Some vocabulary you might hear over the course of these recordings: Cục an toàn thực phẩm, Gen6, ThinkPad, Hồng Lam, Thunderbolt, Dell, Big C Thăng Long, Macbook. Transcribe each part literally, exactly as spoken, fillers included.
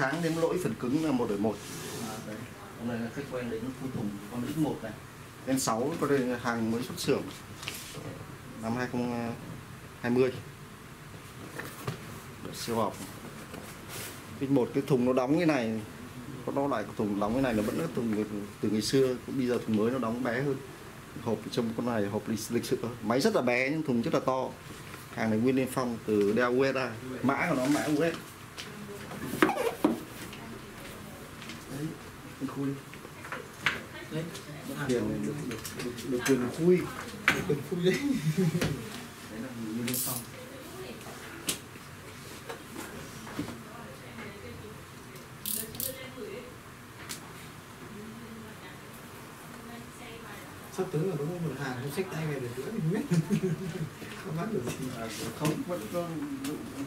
kháng đến lỗi phần cứng là một đổi một. Hôm nay là khách quen đến phụ thùng con ích một này, đến sáu có đây là hàng mới xuất xưởng năm hai không hai không. Để siêu học ích một cái thùng nó đóng cái này, có nó lại thùng đóng cái này nó vẫn là thùng từ ngày xưa, cũng bây giờ thùng mới nó đóng bé hơn. Hộp trong con này hộp lịch, lịch sự, máy rất là bé nhưng thùng rất là to. Hàng này nguyên niêm phong từ Dell u ét a, mã của nó mã u ét. Khui. Đấy, được được được được quyền khui, được quyền khui đấy. Đấy là nguyên niêm phong. Sắp tới là đúng không, một hàng không xách tay về được nữa thì biết. Không bán được gì. À, không, vẫn còn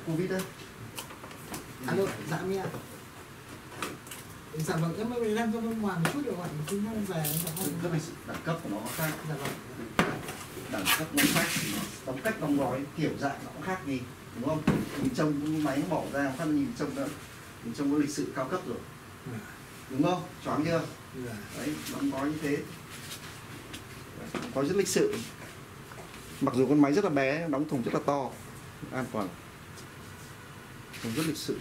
Covid đấy. Alo, dạ mi ạ. Sản phẩm em mới đem cho bên ngoài một chút được gọi một chút nó về nó phải đẳng cấp của nó khác. Dạ vâng. Đẳng cấp nó khác, tấm cách đóng gói kiểu dạng nó cũng khác đi, đúng không? Mình trông máy bỏ ra phát nhìn trông nó, mình trông có lịch sự cao cấp rồi, đúng không? Choáng chưa? Đấy, đóng gói như thế, có rất lịch sự. Mặc dù con máy rất là bé, đóng thùng rất là to, an toàn, thùng rất lịch sự.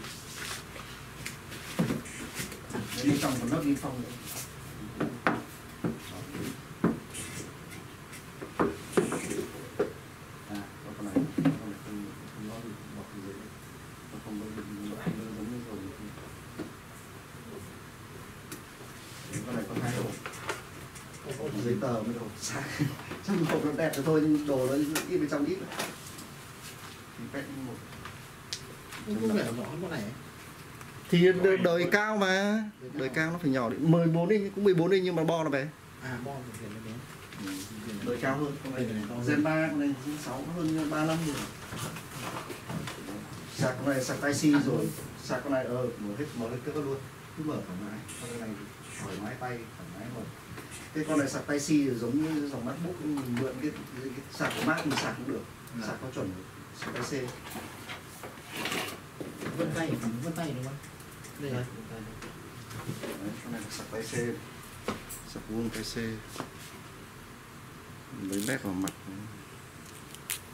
Đi trong một lớp đi phong nữa. À, con này, con này không, nó bị bọc dưới, nó không có bị loại nó giống như rồi. Con này có hai đồ, có giấy tờ mới đồ sáng, trong hộp nó đẹp rồi thôi nhưng đồ nó ít bên trong ít. Thì vẽ một, không phải là nó con này. Thì đời cao mà, đời cao nó phải nhỏ đến mười bốn inch, cũng mười bốn inch nhưng mà bo nó bé. À, bo thì bé. Đời cao hơn, con này Gen ba, con này Gen sáu nó hơn ba năm rồi. Sạc con này sạc tai C rồi, sạc con này ờ mở hết mở hết cỡ luôn, cứ mở thoải mái. Con này thoải mái tay, thoải mái mở. Cái con này sạc tai C giống như dòng Macbook, mình mượn cái, cái sạc của Mac mình sạc cũng được, sạc có chuẩn sạc tai C. Vân tay, vân tay đúng không? Đây này. Con này sạc tai C, sạc vuông tai C. Lấy led vào mặt.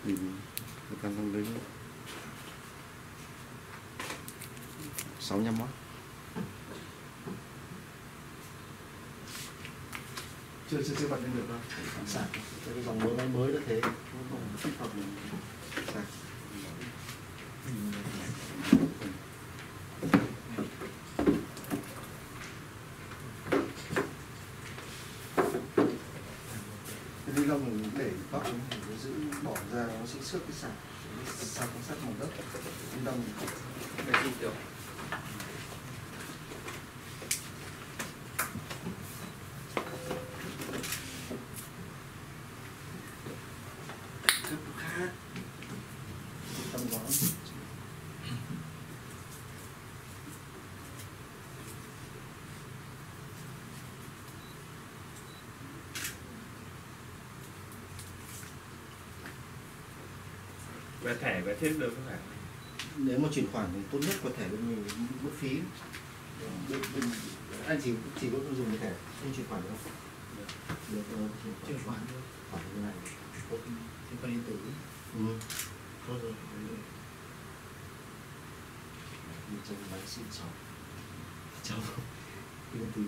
Mình người ta đang lấy sáu mươi lăm oát. Chưa chưa chưa bật lên được đâu. Sạc cái dòng mới máy mới đã thế. Không thích hợp mình sạc. Mình để bóc giữ bỏ ra nó sẽ xước cái sạc, sạc con sắt màu đất bên đồng để đi được. Về thẻ về thiết được không ạ? Nếu mà chuyển khoản thì tốt nhất có thẻ bên mình mất phí. Bên, bên, anh chỉ chỉ có dùng cái thẻ không chuyển khoản được không? Được, chuyển khoản thôi. Khoản như này, có thêm con điện tử. Ừ. Tốt rồi. Mình trông máy xịn xò. Trông điện tử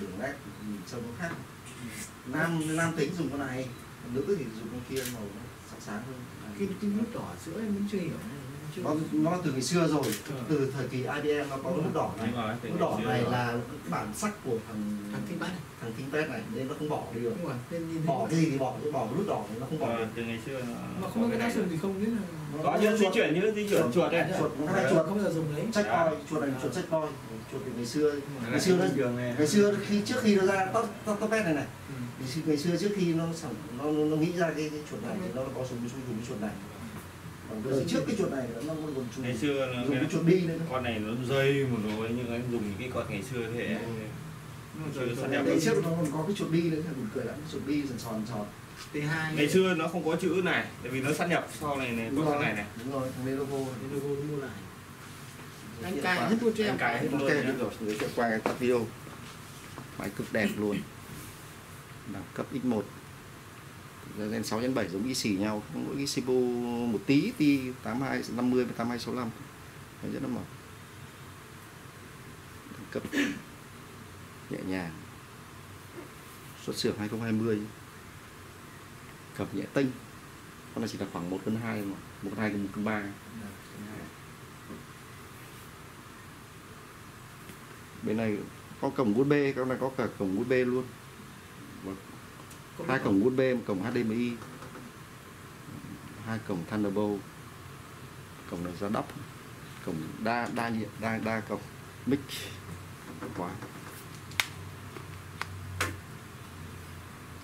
đường nét mình trông nó khác. Nam nam tính dùng con này, nữ thì dùng con kia màu sáng sáng hơn. Cái nút đỏ sữa em cũng chưa hiểu chưa... Nó, nó từ ngày xưa rồi, ừ. Từ thời kỳ i bê em nó có nút đỏ này. Nút đỏ này rồi. Là bản sắc của thằng thằng ThinkPad này, thằng ThinkPad này nên nó không bỏ đi được. Bỏ gì thì bỏ, bỏ nút đỏ này nó không bỏ được. Từ ngày xưa mà không có cái action thì không biết là có như di chuyển như di chuyển chuột này, chuột nó hay chuột không bao giờ dùng đấy. Check coi, chuột này chuột check coi, chuột từ ngày xưa, ngày xưa nó ngày xưa khi trước khi nó ra tóc tóc này này. Ngày xưa trước khi nó nó nó nghĩ ra cái, cái chuột này thì nó có dùng dùng cái chuột này. Còn trước cái chuột này nó còn dùng ngày xưa nó dùng cái chuột đi nữa. Con này nó dây một nối nhưng anh dùng những cái con ngày xưa thế. Ngày xưa nó còn có cái chuột đi nữa, buồn cười lắm, chuột đi tròn tròn tròn. tê hai ngày xưa nó không có chữ này, tại vì nó sát nhập sau này này, có cái này này. Đúng rồi, thằng logo, logo mua lại. Anh cài hết luôn cho em. Cài hết luôn. Người sẽ quay các video. Máy cực đẹp luôn. Đẳng cấp ích một. Gen sáu chấm bảy giống y xì nhau, mỗi cái xê pê u một tí thì tám hai năm mươi và tám hai sáu lăm. Nó rất là mỏng. Đẳng cấp. Nhẹ nhàng. Xuất xưởng hai không hai không. Cầm nhẹ tênh. Con này chỉ là khoảng một cân hai mà, một cân hai đến một cân ba. Bên này có cổng u ét bê, con này có cả cổng u ét bê luôn. Hai cổng u ét bê, một cổng hát đê em i. Hai cổng Thunderbolt. Cổng này ra đắp. Cổng đa đa nhiệt, đa đa cổng mic. Quá.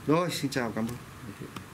Rồi, xin chào, cảm ơn.